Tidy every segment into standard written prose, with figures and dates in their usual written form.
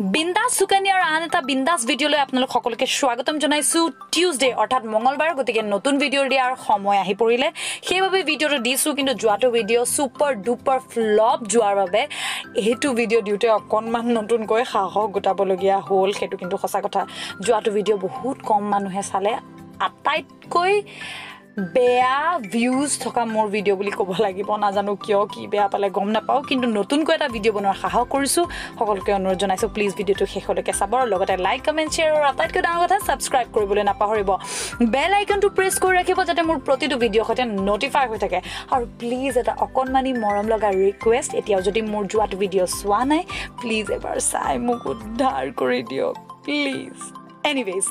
बिंदास सुकन्यार आन एटा बिंदास भिडिओ लै आपनालोक सकलोके स्वागतम जनाइछु। टिउसडे अर्थात मंगलबार गतिके नतुन भिडिओ दियार समय आहि परिले, सेबाबे भिडिओটো दिछु। किन्तु जुवाटो भिडिओ सुपर डुपर फ्लप जुवार बारे एटु भिडिओ दिउते अकनमान नतुन কৈ हाह गटाबलगिया होल। हेतु किन्तु खसा कथा जुवाटो भिडिओ बहुत कम मानुहे साले। आटाइतকৈ बेया भिउज थका मोर भिडिओ बुली कब लागिब नाजानो किय, कि बेया पाले गम नापाओ। किन्तु नतुनकै एटा भिडिओ बनोৱাৰ साहस কৰিছো। সকলোকে অনুৰোধ জনাইছো, প্লিজ ভিডিওটো শেষলৈকে চাব আৰু লগতে লাইক কমেন্ট শ্বেয়াৰ আৰু আটাইতকৈ ডাঙৰ কথা সাবস্ক্ৰাইব কৰিবলৈ নাপাহৰিব। বেল আইকনটো প্ৰেছ কৰি ৰাখিব যাতে মোৰ প্ৰতিটো ভিডিঅ' হতে নটিফাই হৈ থাকে। আৰু প্লিজ এটা অকনমানি মৰম লগা ৰিকুৱেষ্ট, এতিয়াও যদি মোৰ যোৱাটো ভিডিঅ' চোৱা নাই প্লিজ এবাৰ চাই মোক উদ্ধাৰ কৰি দিয়ক প্লিজ। এনিৱেজ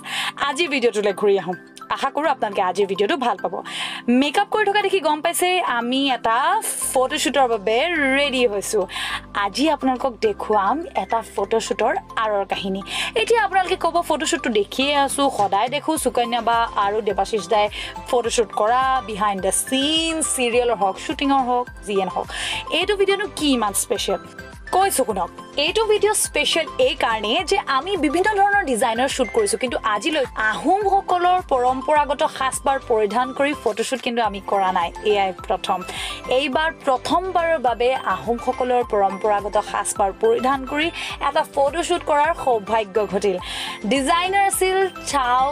আজি ভিডিঅ'টোলৈ ঘূৰি আহোঁ। आशा करूँ आपनालोके आजिर भिडिओ भाल पाब। मेकअप करि थका देखि गम पाइसे आमी एटा फोटोशूटर बारे रेडी होइछु। आजि आपनालोকক देखुवाम एटा फोटोशूटर आरर काहिनी। एटा आपनालोके कब फोटोशूटटो देखिए आसु, सदाय देखो सुकन्या बा आरो देबाशीष दाय फोटोशूट करा, बिहाइंड द सीन सिरियलर हक शुटिंगर हक जिएन हक। एटो भिडिओनो कि इमान स्पेशल कैसो शुनक। यू भिडिओ स्पेशल ये विभिन्न धरण डिजाइनर শ্বুট करूँ, कि आज आहूमसर परम्परागत साजपार परिधान कर फोटोशूट किन्तु करा ना। एयाई प्रथम এইবার প্রথমবারের বাবে আহোমসকলৰ পৰম্পৰাগত সাজপাৰ পৰিধান কৰি এটা ফটোশ্বুট কৰাৰ সৌভাগ্য ঘটিল। ডিজাইনাৰ আছিল চাও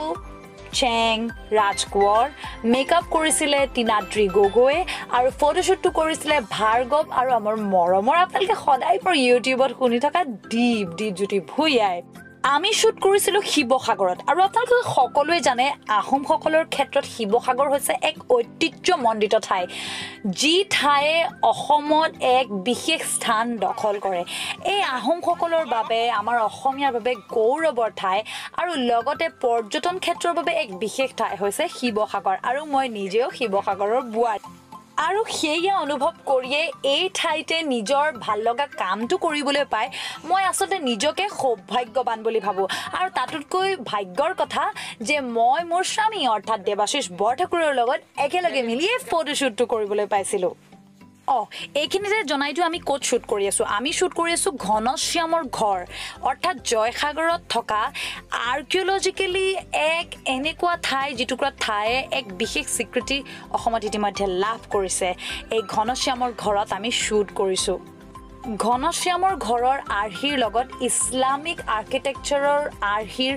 चेंग राजकुवर, मेकअप करिसिले टीनाद्री गोगोई और फोटोशूट करिसिले भार्गव और आमर मरमर आपनालोके सदाय पर यूट्यूबत शुनि थका दीप दीपज्योति भूঞাই। आमी शूट करिसिलो शिवसागरत और आपनालोके सकलोए जाने आहमसकলৰ क्षेत्रत शिवसागर হৈছে एक ঐতিহ্যমণ্ডিত ঠাই, যি ঠায়ে অসমত এক বিশেষ স্থান দখল কৰে। এই आहमসকলৰ বাবে আমাৰ অসমীয়াৰ বাবে গৌৰৱৰ ঠাই আৰু লগতে পৰ্যটন ক্ষেত্ৰৰ বাবে এক বিশেষ ঠাই হৈছে শিৱসাগৰ। আৰু মই নিজেও শিৱসাগৰৰ বোৱাৰী और सेया अनुभव करिए ये ठाईते निजर भल लगा कामटो करिबोले पाय मैं आसलते निजके सौभाग्यवान बोली भाबो। और तातुतकै भाग्यर कथा जे मैं मोर स्वामी अर्थात देबाशीष बरठाकुरर लगत एकेलगे मिलिए फोटोशूटटो करिबोले पाइसिलो। এইখিনিতে জনাই দিওঁ আমি ক'ত শ্বুট কৰি আছোঁ। আমি শ্বুট কৰি আছোঁ ঘনশ্যামৰ ঘৰ অৰ্থাৎ জয়সাগৰত থকা আৰ্কিঅলজিকেলি এক এনেকুৱা ঠাই, যিটুকুৰা ঠায়ে এক বিশেষ স্বীকৃতি অসমত ইতিমধ্যে লাভ কৰিছে। এই ঘনশ্যামৰ ঘৰত আমি শ্বুট কৰিছোঁ। ঘনশ্যামৰ ঘৰৰ আৰ্হিৰ লগত ইছলামিক আৰ্কিটেকচাৰৰ আৰ্হিৰ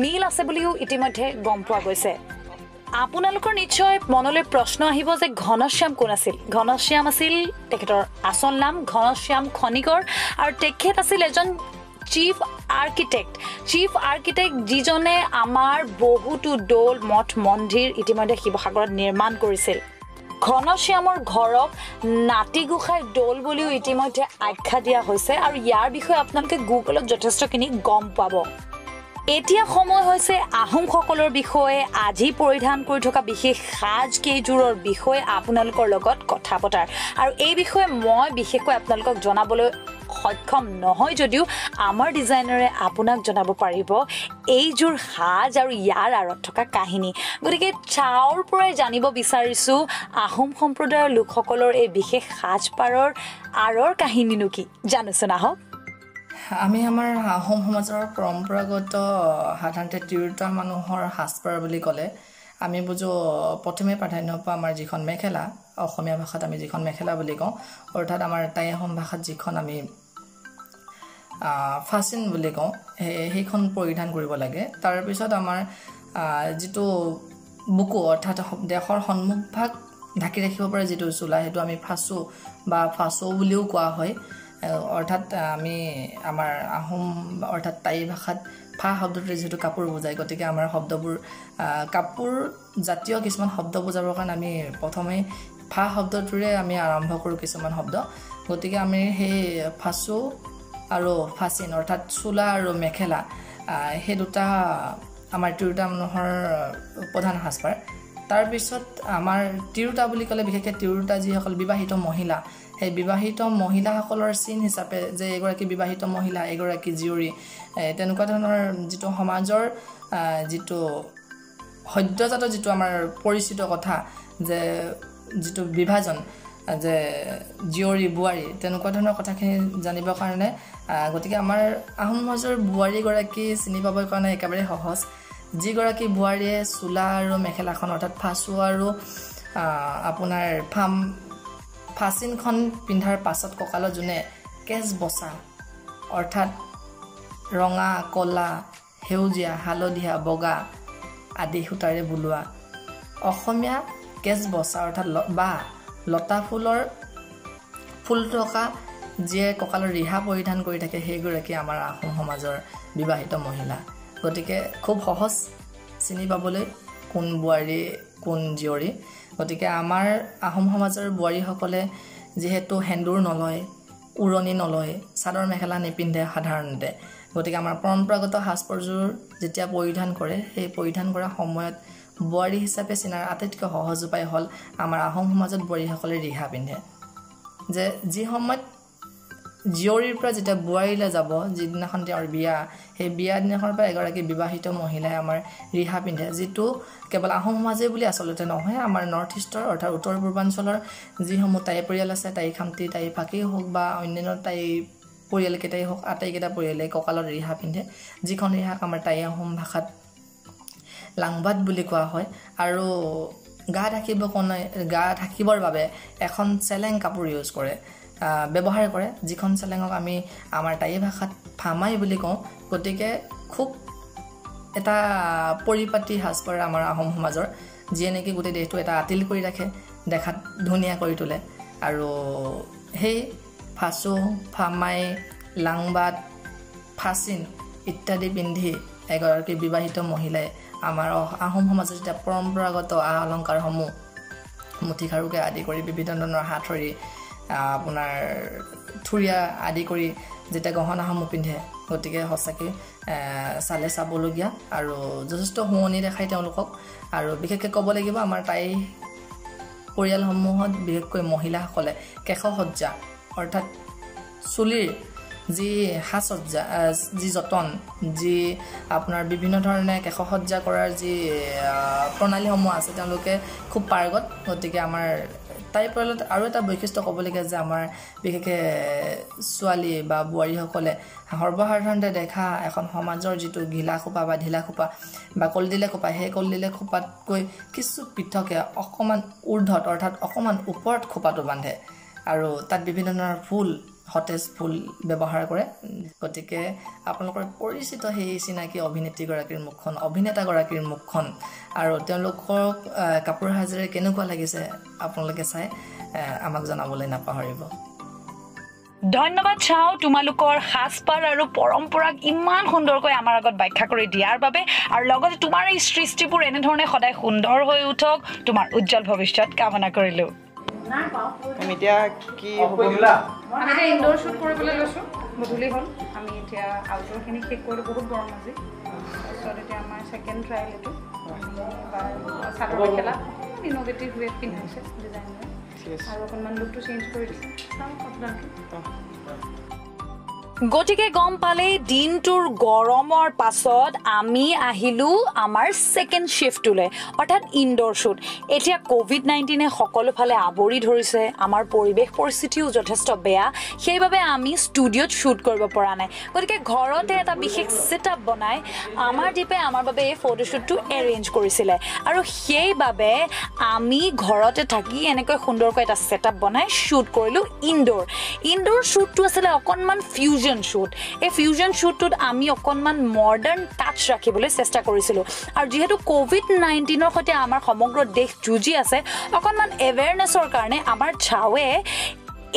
মিল আছে বুলিও ইতিমধ্যে গম পোৱা গৈছে। আপোনালোকৰ নিশ্চয় মনলৈ প্ৰশ্ন আহিব যে ঘনশ্যাম কোন আছিল। ঘনশ্যাম আছিল তেখেতৰ আচল নাম ঘনশ্যাম খনিকৰ আৰু তেখেত আছিল এজন চিফ আৰ্কিটেক্ট। চিফ আৰ্কিটেক্ট যিজনে আমাৰ বহুতো দৌল মঠ মন্দিৰ ইতিমধ্যে শিৱসাগৰত নিৰ্মাণ কৰিছিল। ঘনশ্যামৰ ঘৰক নাতিগোসাই দৌল বুলিও ইতিমধ্যে আখ্যা দিয়া হৈছে আৰু ইয়াৰ বিষয়ে আপোনালোকে গুগলত যথেষ্টখিনি গম পাব। एतिया समय होइसे आहमসকলৰ বিষয়ে আজি পৰিধান কৰি থকা বিশেষ সাজ কেইজোৰৰ বিষয়ে আপোনালোকৰ লগত কথা পতাৰ। আৰু এই বিষয়ে মই বিশেষকৈ আপোনালোকক জনাবলৈ সক্ষম নহয় যদিও আমাৰ ডিজাইনাৰে আপোনাক জনাব পাৰিব এইজোৰ সাজ আৰু ইয়াৰ আঁৰত থকা কাহিনী। গতিকে চাওৰ পৰাই জানিব বিচাৰিছোঁ আহোম সম্প্ৰদায়ৰ লোকসকলৰ এই বিশেষ সাজপাৰৰ আঁৰৰ কাহিনীনো কি, জানোচোন আহক। আমি আমাৰ আহোম সমাজৰ পৰম্পৰাগত সাধাৰণতে তিৰোতা মানুহৰ সাজপাৰ বুলি ক'লে আমি বুজো প্ৰথমে প্ৰাধান্য পাওঁ আমাৰ যিখন মেখেলা, অসমীয়া ভাষাত আমি যিখন মেখেলা বুলি কওঁ অৰ্থাৎ আমাৰ টাই আহোম ভাষাত যিখন আমি ফাচিন বুলি কওঁ সেইখন পৰিধান কৰিব লাগে। তাৰপিছত আমাৰ যিটো বুকু অৰ্থাৎ দেহৰ সন্মুখভাগ ঢাকি ৰাখিব পৰা যিটো চোলা সেইটো আমি ফাচু বা ফাচু বুলিও কোৱা হয়। অৰ্থাৎ আমি আমাৰ আহোম অৰ্থাৎ টাই ভাষাত ফা শব্দটোৰে যিহেতু কাপোৰ বুজায়, গতিকে আমাৰ শব্দবোৰ কাপোৰ জাতীয় কিছুমান শব্দ বুজাবৰ কাৰণে আমি প্ৰথমে ফা শব্দটোৰে আমি আৰম্ভ কৰোঁ কিছুমান শব্দ। গতিকে আমি সেই ফাচু আৰু ফাচিন অৰ্থাৎ চোলা আৰু মেখেলা সেই দুটা আমাৰ তিৰোতা মানুহৰ প্ৰধান সাজপাৰ। তাৰপিছত আমাৰ তিৰোতা বুলি ক'লে বিশেষকৈ তিৰোতা যিসকল বিবাহিত মহিলা, সেই বিবাহিত মহিলাসকলৰ চিন হিচাপে যে এগৰাকী বিবাহিত মহিলা এগৰাকী জীয়ৰী তেনেকুৱা ধৰণৰ যিটো সমাজৰ যিটো সদ্যজাত যিটো আমাৰ পৰিচিত কথা যে যিটো বিভাজন যে জিয়ৰী বুৱাৰী তেনেকুৱা ধৰণৰ কথাখিনি জানিবৰ কাৰণে গতিকে আমাৰ আহোম সমাজৰ বুৱাৰীগৰাকী চিনি পাবৰ কাৰণে একেবাৰে সহজ যিগৰাকী বুৱাৰীয়ে চোলা আৰু মেখেলাখন অৰ্থাৎ ফাচু আৰু আপোনাৰ ফাচিনখন পিন্ধাৰ পাছত কঁকালত যোনে কেচ বচা অৰ্থাৎ ৰঙা কলা হেউজীয়া হালধীয়া বগা আদি সূতাৰে বুলোৱা অসমীয়া কেচ বচা অৰ্থাৎ বা লতা ফুলৰ ফুল থকা যিয়ে কঁকালৰ ৰিহা পৰিধান কৰি থাকে সেইগৰাকী আমাৰ আহোম সমাজৰ বিবাহিত মহিলা। গতিকে খুব সহজ চিনি পাবলৈ কোন বোৱাৰী কোন জীয়ৰী। গতিকে আমাৰ আহোম সমাজৰ বোৱাৰীসকলে যিহেতু সেন্দুৰ নলয় উৰণি নলয় চাদৰ মেখেলা নিপিন্ধে সাধাৰণতে, গতিকে আমাৰ পৰম্পৰাগত সাজপৰযোৰ যেতিয়া পৰিধান কৰে সেই পৰিধান কৰা সময়ত বোৱাৰী হিচাপে চিনাৰ আটাইতকৈ সহজ উপায় হ'ল আমাৰ আহোম সমাজত বোৱাৰীসকলে ৰিহা পিন্ধে। যে যি সময়ত জীয়ৰীৰ পৰা যেতিয়া বোৱাৰীলৈ যাব যিদিনাখন তেওঁৰ বিয়া, সেই বিয়া দিনাখনৰ পৰা এগৰাকী বিবাহিত মহিলাই আমাৰ ৰিহা পিন্ধে, যিটো কেৱল আহোম সমাজেই বুলি আচলতে নহয়, আমাৰ নৰ্থ ইষ্টৰ অৰ্থাৎ উত্তৰ পূৰ্বাঞ্চলৰ যিসমূহ টাই পৰিয়াল আছে, টাই খামতি টাই ফাঁকেই হওক বা অন্যান্য টাই পৰিয়ালকেইটাই হওক, আটাইকেইটা পৰিয়ালে কঁকালত ৰিহা পিন্ধে, যিখন ৰিহাক আমাৰ টাই আহোম ভাষাত লাংবাদ বুলি কোৱা হয়। আৰু গা ঢাকিব কাৰণে গা ঢাকিবৰ বাবে এখন চেলেং কাপোৰ ইউজ কৰে ব্যৱহাৰ কৰে, যিখন চেলেঙক আমি আমাৰ টাই ভাষাত ফামাই বুলি কওঁ। গতিকে খুব এটা পৰিপাটি সাজপাৰ আমাৰ আহোম সমাজৰ, যিয়ে নেকি গোটেই দেহটো এটা আতিল কৰি ৰাখে, দেখাত ধুনীয়া কৰি তোলে। আৰু সেই ফাচু ফামাই লাংবাদ ফাচিন ইত্যাদি পিন্ধি এগৰাকী বিবাহিত মহিলাই আমাৰ আহোম সমাজত যেতিয়া পৰম্পৰাগত আ অলংকাৰসমূহ মুঠি খাৰুকে আদি কৰি বিভিন্ন ধৰণৰ হাতৰি আপোনাৰ থুৰীয়া আদি কৰি যেতিয়া গহনাসমূহ পিন্ধে, গতিকে সঁচাকৈ চালে চাবলগীয়া আৰু যথেষ্ট শুৱনি দেখায় তেওঁলোকক। আৰু বিশেষকৈ ক'ব লাগিব আমাৰ টাই পৰিয়ালসমূহত বিশেষকৈ মহিলাসকলে কেশসজ্জা অৰ্থাৎ চুলিৰ যি সাজসজ্জা যি যতন যি আপোনাৰ বিভিন্ন ধৰণে কেশসজ্জা কৰাৰ যি প্ৰণালীসমূহ আছে তেওঁলোকে খুব পাৰ্গত। গতিকে আমাৰ টাই পৰিয়ালত আৰু এটা বৈশিষ্ট্য ক'বলগীয়া যে আমাৰ বিশেষকৈ ছোৱালী বা বোৱাৰীসকলে সৰ্বসাধাৰণতে দেখা এখন সমাজৰ যিটো ঘিলা খোপা বা ঢিলা খোপা বা কলডিলে খোপা, সেই কলডিলে খোপাতকৈ কিছু পৃথকে অকণমান ঊৰ্ধত অৰ্থাৎ অকণমান ওপৰত খোপাটো বান্ধে আৰু তাত বিভিন্ন ধৰণৰ ফুল সতেজ ফুল ব্যৱহাৰ কৰে। গতিকে আপোনালোকৰ পৰিচিত সেই চিনাকি অভিনেত্ৰীগৰাকীৰ মুখখন অভিনেতাগৰাকীৰ মুখখন আৰু তেওঁলোকক কাপোৰ সাজেৰে কেনেকুৱা লাগিছে আপোনালোকে চাই আমাক জনাবলৈ নাপাহৰিব। ধন্যবাদ চাও তোমালোকৰ সাজপাৰ আৰু পৰম্পৰাক ইমান সুন্দৰকৈ আমাৰ আগত ব্যাখ্যা কৰি দিয়াৰ বাবে, আৰু লগতে তোমাৰ এই সৃষ্টিবোৰ এনেধৰণে সদায় সুন্দৰ হৈ উঠক তোমাৰ উজ্জ্বল ভৱিষ্যত কামনা কৰিলোঁ। আমি এতিয়া কি হ'ব আমি ইনডোৰ শ্বুট কৰিবলৈ লৈছোঁ, গধূলি হ'ল, আমি এতিয়া আউটডোৰখিনি শেষ কৰিলোঁ, বহুত গৰম আজি। তাৰপিছত এতিয়া আমাৰ ছেকেণ্ড ট্ৰায়েল এইটো এইবাৰ চাদৰ মেখেলা ইন'ভেটিভ ৱে পিন্ধাইছে ডিজাইন আৰু অকণমান লুকটো চেঞ্জ কৰি দিছে আপোনালোকে। গতিকে গম পালে দিনটোৰ গৰমৰ পাছত আমি আহিলোঁ আমাৰ ছেকেণ্ড শ্বিফ্টটোলৈ অৰ্থাৎ ইনড'ৰ শ্বুট। এতিয়া COVID-19 সকলোফালে আৱৰি ধৰিছে, আমাৰ পৰিৱেশ পৰিস্থিতিও যথেষ্ট বেয়া, সেইবাবে আমি ষ্টুডিঅ'ত শ্বুট কৰিব পৰা নাই। গতিকে ঘৰতে এটা বিশেষ ছেট আপ বনাই আমাৰ দীপে আমাৰ বাবে এই ফটোশ্বুটটো এৰেঞ্জ কৰিছিলে, আৰু সেইবাবে আমি ঘৰতে থাকি এনেকৈ সুন্দৰকৈ এটা ছেট আপ বনাই শ্বুট কৰিলোঁ ইনড'ৰ। ইনড'ৰ শ্বুটটো আছিলে অকণমান ফিউজ শ্বুট। এই ফিউজন শ্বুটটোত আমি অকণমান মডাৰ্ণ টাচ ৰাখিবলৈ চেষ্টা কৰিছিলোঁ, আৰু যিহেতু COVID-19 সৈতে আমাৰ সমগ্ৰ দেশ যুঁজি আছে, অকণমান এৱেৰনেছৰ কাৰণে আমাৰ চাৱে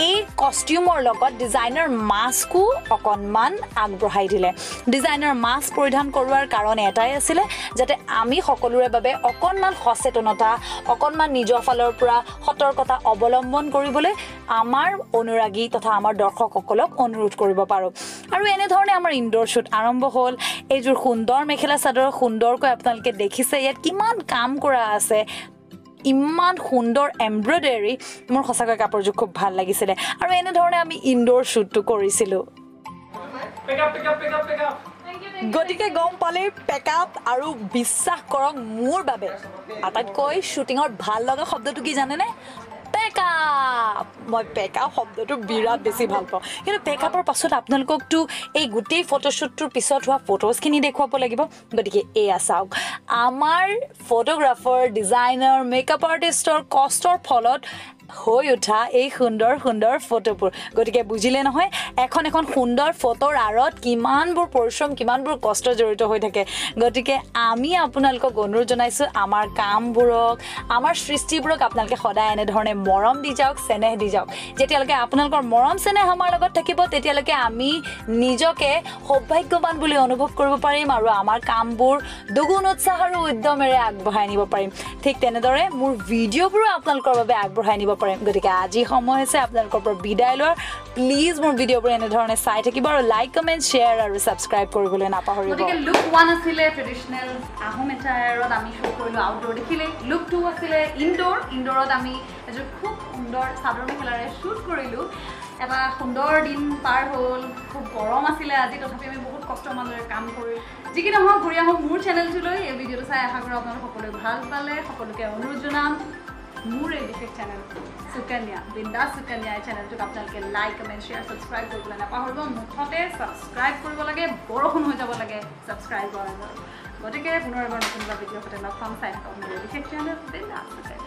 এই কষ্টিউমৰ লগত ডিজাইনাৰ মাস্কো অকণমান আগবঢ়াই দিলে। ডিজাইনাৰ মাস্ক পৰিধান কৰোৱাৰ কাৰণ এটাই আছিলে যাতে আমি সকলোৰে বাবে অকণমান সচেতনতা অকণমান নিজৰ ফালৰ পৰা সতৰ্কতা অৱলম্বন কৰিবলৈ আমাৰ অনুৰাগী তথা আমাৰ দৰ্শকসকলক অনুৰোধ কৰিব পাৰোঁ। আৰু এনেধৰণে আমাৰ ইনড'ৰ শ্বুট আৰম্ভ হ'ল। এইযোৰ সুন্দৰ মেখেলা চাদৰ সুন্দৰকৈ আপোনালোকে দেখিছে ইয়াত কিমান কাম কৰা আছে, ইমান সুন্দৰ এমব্ৰইডাৰী, মোৰ সঁচাকৈ কাপোৰযোৰ খুব ভাল লাগিছিলে আৰু এনেধৰণে আমি ইনড'ৰ শ্বুটটো কৰিছিলোঁ। গতিকে গম পালে পেক আপ, আৰু বিশ্বাস কৰক মোৰ বাবে আটাইতকৈ শ্বুটিঙৰ ভাল লগা শব্দটো কি জানেনে? পেক পেকআপ মই পেকআপ শব্দটো বিৰাট বেছি ভাল পাওঁ কিন্তু পেকআপৰ পাছত আপোনালোকক তো এই গুটেই ফটোশুটৰ পিছত হোৱা ফটোজখিনি দেখুৱাব লাগিব গতিকে এয়া চাওক আমাৰ ফটোগ্ৰাফাৰ ডিজাইনাৰ মেকআপ আৰ্টিষ্টৰ কষ্টৰ ফলত হৈ উঠা এই সুন্দৰ সুন্দৰ ফটোবোৰ গতিকে বুজিলে নহয় এখন এখন সুন্দৰ ফটোৰ আৰত কিমানবোৰ পৰিশ্ৰম কিমানবোৰ কষ্ট জড়িত হৈ থাকে গতিকে আমি আপোনালোকক অনুৰোধ জনাইছো আমাৰ কামবোৰক আমাৰ সৃষ্টিবোৰক আপোনালোকে সদায় এনে ধৰণে মৰম দি যাওক স্নেহ দি যাওক যেতিয়ালৈকে আপোনালোকৰ মৰম স্নেহ আমাৰ লগত থাকিব তেতিয়ালৈকে আমি নিজকে সৌভাগ্যবান বুলি অনুভৱ কৰিব পাৰিম আৰু আমাৰ কামবোৰ দুগুণ উৎসাহ আৰু উদ্যমেৰে আগবঢ়াই নিব পাৰিম ঠিক তেনেদৰে মোৰ ভিডিঅ'বোৰ আপোনালোকৰ বাবে আগবঢ়াই নিব गति आज समय अपना विदाय लर प्लिज मोर भिडिओ एने चाय और लाइक कमेन्ट शेयर और सबसक्राइब कर नापाहर गए लुक वन आसिले ट्रेडिशनल आहम एटायरत आमी शो करलो आउटडोर देखिले लुक टू आसिले इनडोर इनडोरत आमी एजो खूब सुंदर सादर मेखेलारे शूट करिलो एबा सुंदर दिन पार होल खूब गरम आसिले आज तथापि आमी बहुत कष्ट मानले काम करि जिकि नहम घुरि आहो मोर चैनल जुलो ए भिडिओ चाय आशा करो आपन सकलो ভাল পালে সকলোকে অনুৰোধ জনাম मोर edaphic channel Sukanya Bindaas Sukanya channel आपके लाइक कमेंट शेयर सबसक्राइब कर नापाहर मुठते सबसक्राइब कर लगे बरषुण हो जा लगे सबसक्राइब गति के पुनः एबार नतुन भिडिओ सते लग पाम चाय बिंदास सुकन्या।